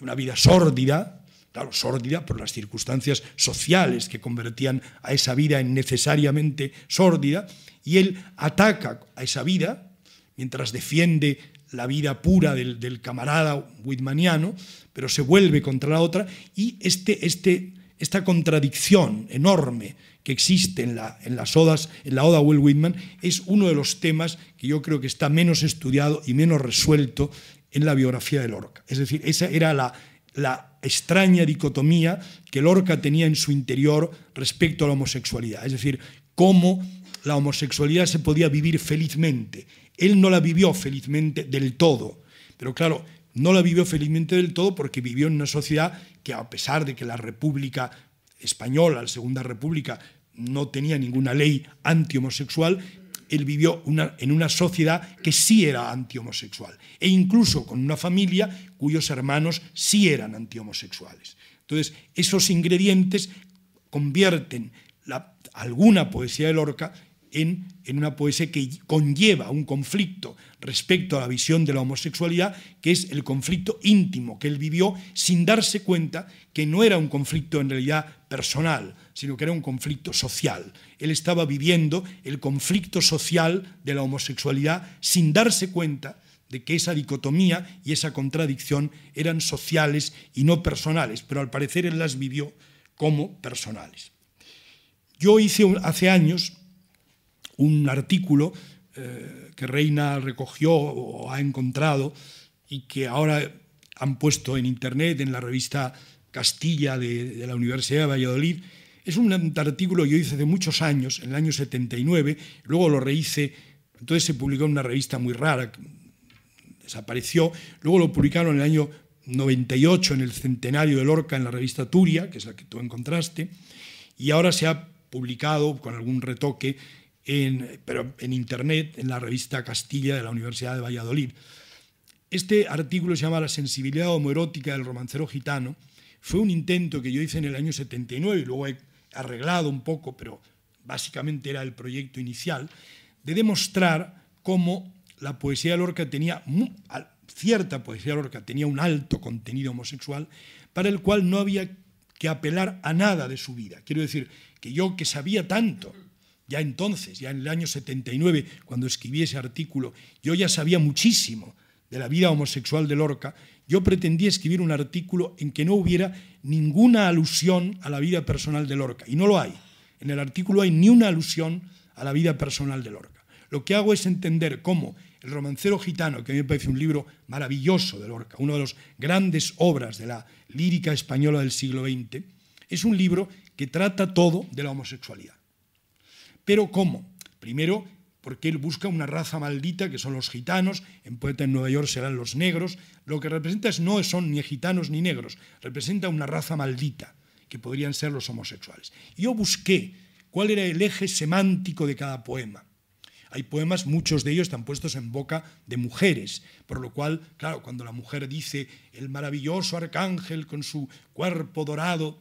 una vida sórdida, claro, sórdida por las circunstancias sociales que convertían a esa vida en necesariamente sórdida, y él ataca a esa vida, mientras defiende la vida pura del, del camarada whitmaniano, pero se vuelve contra la otra, y este, este, esta contradicción enorme que existe en la, en las odas, en la Oda a Walt Whitman, es uno de los temas que yo creo que está menos estudiado y menos resuelto en la biografía de Lorca. Es decir, esa era la, la extraña dicotomía que Lorca tenía en su interior respecto a la homosexualidad, es decir, cómo la homosexualidad se podía vivir felizmente. Él no la vivió felizmente del todo, pero claro, no la vivió felizmente del todo porque vivió en una sociedad que, a pesar de que la República Española, la Segunda República, no tenía ninguna ley antihomosexual, él vivió una, en una sociedad que sí era antihomosexual, e incluso con una familia cuyos hermanos sí eran antihomosexuales. Entonces, esos ingredientes convierten la, alguna poesía de Lorca En, en una poesía que conlleva un conflicto respecto a la visión de la homosexualidad, que es el conflicto íntimo que él vivió sin darse cuenta que no era un conflicto en realidad personal, sino que era un conflicto social. Él estaba viviendo el conflicto social de la homosexualidad sin darse cuenta de que esa dicotomía y esa contradicción eran sociales y no personales, pero al parecer él las vivió como personales. Yo hice un, hace años un artículo eh, que Reina recogió o ha encontrado y que ahora han puesto en internet, en la revista Castilla de, de la Universidad de Valladolid. Es un artículo que yo hice hace muchos años, en el año setenta y nueve, luego lo rehice, entonces se publicó en una revista muy rara, desapareció, luego lo publicaron en el año noventa y ocho, en el centenario de Lorca, en la revista Turia, que es la que tú encontraste, y ahora se ha publicado con algún retoque, En, pero en internet, en la revista Castilla de la Universidad de Valladolid. Este artículo se llama La sensibilidad homoerótica del romancero gitano. Fue un intento que yo hice en el año setenta y nueve y luego he arreglado un poco, pero básicamente era el proyecto inicial, de demostrar cómo la poesía de Lorca tenía, cierta poesía de Lorca tenía un alto contenido homosexual para el cual no había que apelar a nada de su vida. Quiero decir que yo, que sabía tanto, ya entonces, ya en el año setenta y nueve, cuando escribí ese artículo, yo ya sabía muchísimo de la vida homosexual de Lorca, yo pretendía escribir un artículo en que no hubiera ninguna alusión a la vida personal de Lorca, y no lo hay. En el artículo hay ni una alusión a la vida personal de Lorca. Lo que hago es entender cómo El romancero gitano, que a mí me parece un libro maravilloso de Lorca, una de las grandes obras de la lírica española del siglo veinte, es un libro que trata todo de la homosexualidad. ¿Pero cómo? Primero, porque él busca una raza maldita, que son los gitanos, en Poeta en Nueva York serán los negros. Lo que representa no son ni gitanos ni negros, representa una raza maldita, que podrían ser los homosexuales. Yo busqué cuál era el eje semántico de cada poema. Hay poemas, muchos de ellos están puestos en boca de mujeres, por lo cual, claro, cuando la mujer dice el maravilloso arcángel con su cuerpo dorado,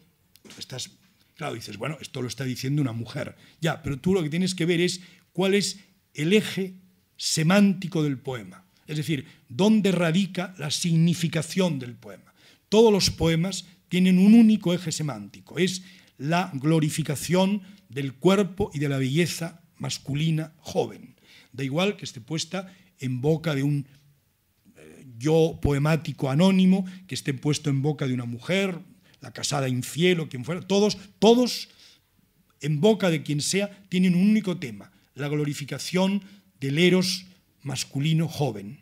estás... Claro, dices, bueno, esto lo está diciendo una mujer. Ya, pero tú lo que tienes que ver es cuál es el eje semántico del poema. Es decir, dónde radica la significación del poema. Todos los poemas tienen un único eje semántico. Es la glorificación del cuerpo y de la belleza masculina joven. Da igual que esté puesta en boca de un eh, yo poemático anónimo, que esté puesto en boca de una mujer, la casada infiel o quien fuera, todos, todos, en boca de quien sea, tienen un único tema, la glorificación del eros masculino joven.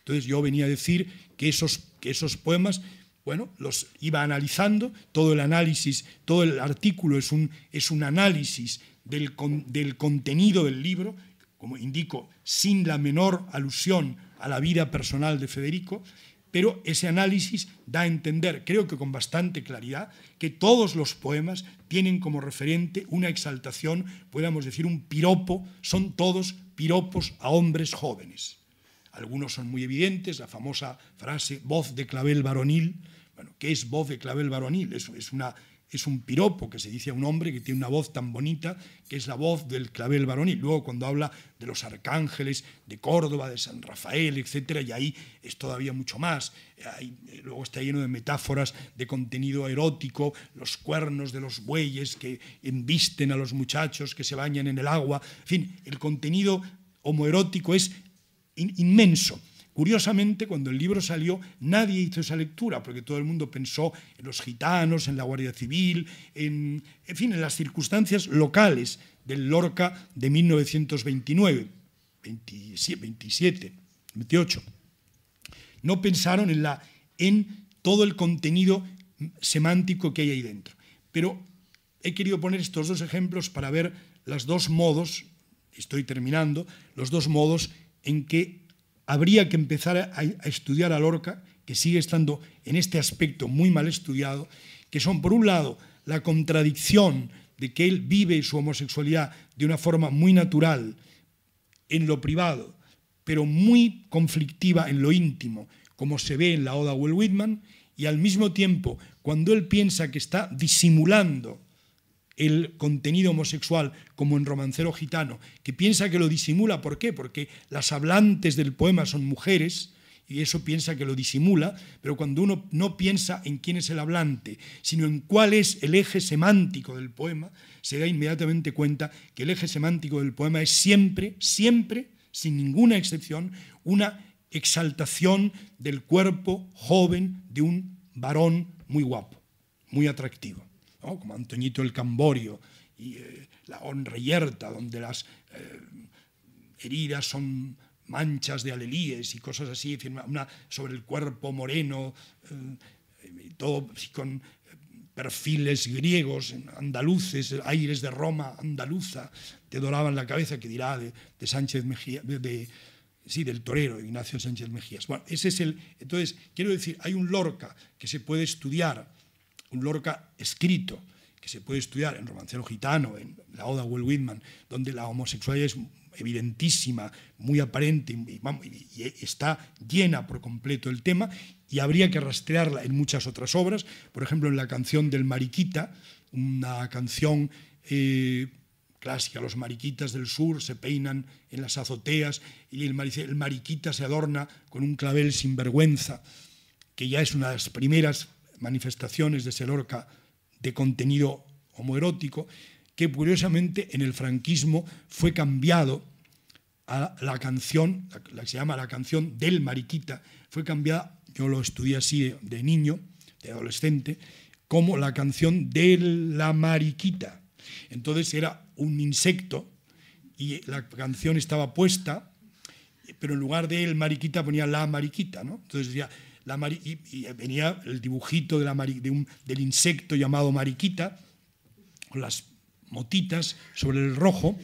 Entonces yo venía a decir que esos, que esos poemas, bueno, los iba analizando, todo el análisis, todo el artículo es un, es un análisis del, con, del contenido del libro, como indico, sin la menor alusión a la vida personal de Federico, pero ese análisis da a entender, creo que con bastante claridad, que todos los poemas tienen como referente una exaltación, podríamos decir un piropo, son todos piropos a hombres jóvenes. Algunos son muy evidentes, la famosa frase voz de clavel varonil. Bueno, ¿qué es voz de clavel varonil? Es, es, una, es un piropo que se dice a un hombre que tiene una voz tan bonita que es la voz del clavel varonil. Luego cuando habla de los arcángeles, de Córdoba, de San Rafael, etcétera, y ahí es todavía mucho más. Ahí, luego está lleno de metáforas de contenido erótico, los cuernos de los bueyes que embisten a los muchachos que se bañan en el agua. En fin, el contenido homoerótico es in inmenso. Curiosamente, cuando el libro salió, nadie hizo esa lectura, porque todo el mundo pensó en los gitanos, en la Guardia Civil, en, en fin, en las circunstancias locales del Lorca de mil novecientos veintinueve, veintisiete, veintiocho. No pensaron en, la, en todo el contenido semántico que hay ahí dentro. Pero he querido poner estos dos ejemplos para ver los dos modos, estoy terminando, los dos modos en que habría que empezar a, a estudiar a Lorca, que sigue estando en este aspecto muy mal estudiado, que son, por un lado, la contradicción de que él vive su homosexualidad de una forma muy natural en lo privado, pero muy conflictiva en lo íntimo, como se ve en la Oda a Walt Whitman, y al mismo tiempo, cuando él piensa que está disimulando el contenido homosexual, como en Romancero gitano, que piensa que lo disimula. ¿Por qué? Porque las hablantes del poema son mujeres y eso piensa que lo disimula, pero cuando uno no piensa en quién es el hablante, sino en cuál es el eje semántico del poema, se da inmediatamente cuenta que el eje semántico del poema es siempre, siempre, sin ninguna excepción, una exaltación del cuerpo joven de un varón muy guapo, muy atractivo, ¿no? Como Antoñito el Camborio y eh, la Honreyerta, donde las eh, heridas son manchas de alelíes y cosas así, una sobre el cuerpo moreno, eh, todo con perfiles griegos, andaluces, aires de Roma andaluza, te doraban la cabeza, que dirá de, de Sánchez Mejías, de, de, sí, del torero, Ignacio Sánchez Mejías. Bueno, ese es el. Entonces, quiero decir, hay un Lorca que se puede estudiar, un Lorca escrito, que se puede estudiar en Romancero gitano, en la Oda a Walt Whitman, donde la homosexualidad es evidentísima, muy aparente y, y, y está llena por completo el tema, y habría que rastrearla en muchas otras obras, por ejemplo en la Canción del Mariquita, una canción eh, clásica. Los mariquitas del sur se peinan en las azoteas y el, maric el mariquita se adorna con un clavel sinvergüenza, que ya es una de las primeras manifestaciones de ese Lorca de contenido homoerótico, que curiosamente en el franquismo fue cambiado a la canción, la que se llama La Canción del Mariquita, fue cambiada, yo lo estudié así de, de niño, de adolescente, como La Canción de la Mariquita. Entonces era un insecto y la canción estaba puesta, pero en lugar de el mariquita ponía la mariquita, ¿no? Entonces decía... La mari y, y venía el dibujito de la mari de un, del insecto llamado mariquita, con las motitas sobre el rojo,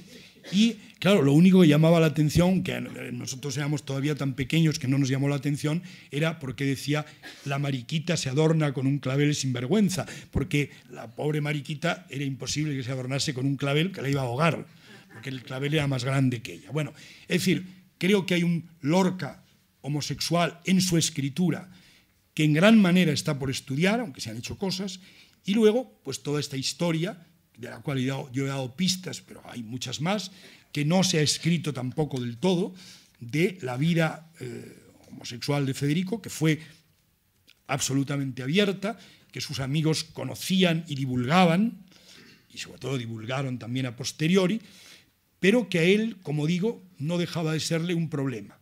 y claro, lo único que llamaba la atención, que nosotros éramos todavía tan pequeños que no nos llamó la atención, era porque decía la mariquita se adorna con un clavel sinvergüenza, porque la pobre mariquita era imposible que se adornase con un clavel que la iba a ahogar, porque el clavel era más grande que ella. Bueno, es decir, creo que hay un Lorca homosexual en su escritura, que en gran manera está por estudiar, aunque se han hecho cosas, y luego, pues toda esta historia, de la cual he dado, yo he dado pistas, pero hay muchas más, que no se ha escrito tampoco del todo, de la vida eh, homosexual de Federico, que fue absolutamente abierta, que sus amigos conocían y divulgaban, y sobre todo divulgaron también a posteriori, pero que a él, como digo, no dejaba de serle un problema.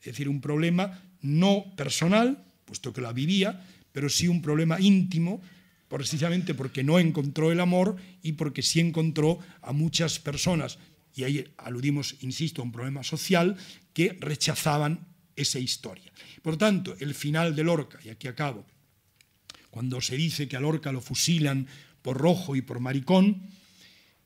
Es decir, un problema no personal, puesto que la vivía, pero sí un problema íntimo, precisamente porque no encontró el amor y porque sí encontró a muchas personas y ahí aludimos, insisto, a un problema social, que rechazaban esa historia. Por tanto, el final de Lorca, y aquí acabo, cuando se dice que a Lorca lo fusilan por rojo y por maricón,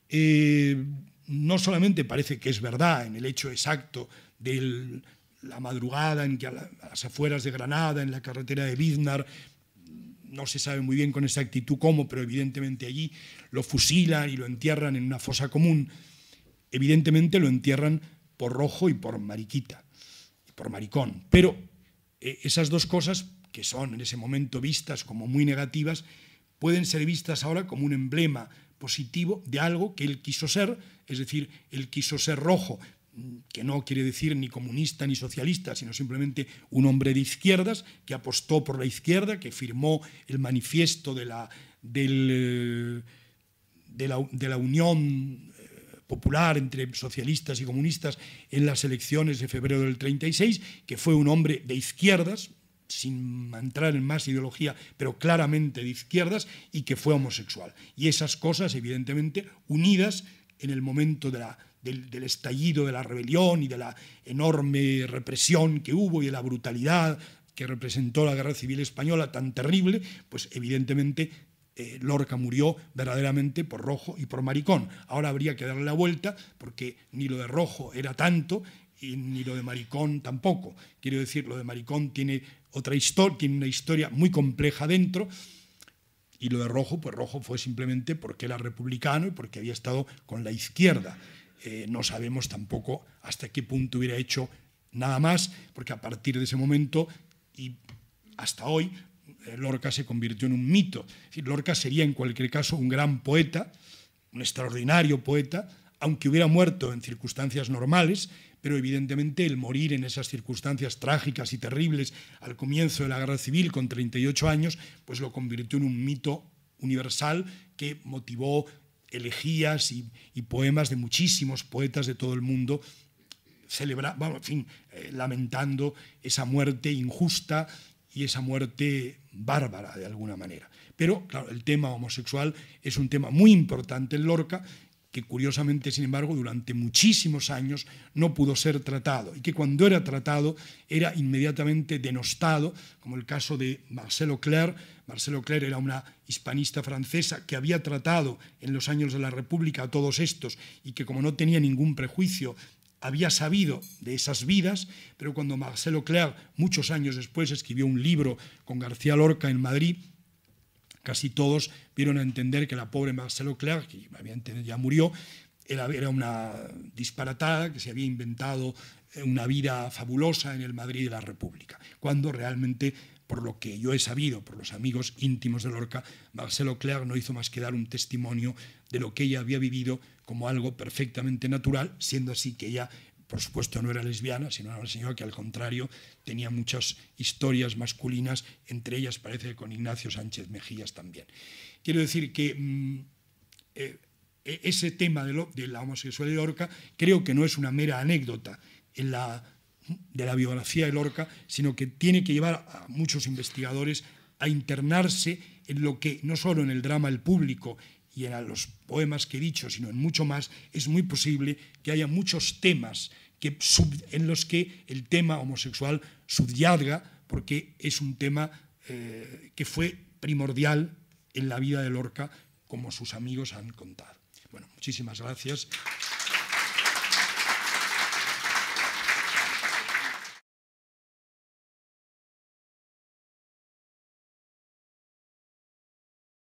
eh, no solamente parece que es verdad en el hecho exacto de la madrugada en que a, la, a las afueras de Granada, en la carretera de Biznar, no se sabe muy bien con exactitud cómo, pero evidentemente allí lo fusilan y lo entierran en una fosa común. Evidentemente lo entierran por rojo y por mariquita, y por maricón. Pero eh, esas dos cosas, que son en ese momento vistas como muy negativas, pueden ser vistas ahora como un emblema positivo de algo que él quiso ser, es decir, él quiso ser rojo, que no quiere decir ni comunista ni socialista, sino simplemente un hombre de izquierdas que apostó por la izquierda, que firmó el manifiesto de la, del, de la, de la unión popular entre socialistas y comunistas en las elecciones de febrero del treinta y seis, que fue un hombre de izquierdas, sin entrar en más ideología, pero claramente de izquierdas, y que fue homosexual. Y esas cosas, evidentemente, unidas en el momento de la, del, del estallido de la rebelión y de la enorme represión que hubo y de la brutalidad que representó la Guerra Civil Española tan terrible, pues evidentemente eh, Lorca murió verdaderamente por rojo y por maricón. Ahora habría que darle la vuelta, porque ni lo de rojo era tanto, y ni lo de maricón tampoco. Quiero decir, lo de maricón tiene otra historia, tiene una historia muy compleja dentro, y lo de rojo, pues rojo fue simplemente porque era republicano y porque había estado con la izquierda. Eh, no sabemos tampoco hasta qué punto hubiera hecho nada más, porque a partir de ese momento y hasta hoy eh, Lorca se convirtió en un mito. Es decir, Lorca sería en cualquier caso un gran poeta, un extraordinario poeta, aunque hubiera muerto en circunstancias normales, pero evidentemente el morir en esas circunstancias trágicas y terribles al comienzo de la Guerra Civil con treinta y ocho años, pues lo convirtió en un mito universal que motivó elegías y, y poemas de muchísimos poetas de todo el mundo, celebra, bueno, en fin, eh, lamentando esa muerte injusta y esa muerte bárbara de alguna manera. Pero claro, el tema homosexual es un tema muy importante en Lorca, que curiosamente, sin embargo, durante muchísimos años no pudo ser tratado y que cuando era tratado era inmediatamente denostado, como el caso de Marcelo Clerc. Marcelo Clerc era una hispanista francesa que había tratado en los años de la República a todos estos y que, como no tenía ningún prejuicio, había sabido de esas vidas, pero cuando Marcelo Clerc, muchos años después, escribió un libro con García Lorca en Madrid, casi todos vieron a entender que la pobre Marcelo Clerc, que evidentemente ya murió, era una disparatada, que se había inventado una vida fabulosa en el Madrid de la República, cuando realmente, por lo que yo he sabido, por los amigos íntimos de Lorca, Marcelo Clerc no hizo más que dar un testimonio de lo que ella había vivido como algo perfectamente natural, siendo así que ella, por supuesto, no era lesbiana, sino era una señora que, al contrario, tenía muchas historias masculinas, entre ellas parece que con Ignacio Sánchez Mejías también. Quiero decir que mm, eh, ese tema de, lo, de la homosexualidad de Lorca creo que no es una mera anécdota en la, de la biografía de Lorca, sino que tiene que llevar a muchos investigadores a internarse en lo que, no solo en el drama del público y en los poemas que he dicho, sino en mucho más, es muy posible que haya muchos temas que sub, en los que el tema homosexual subyazga, porque es un tema eh, que fue primordial en la vida de Lorca, como sus amigos han contado. Bueno, muchísimas gracias.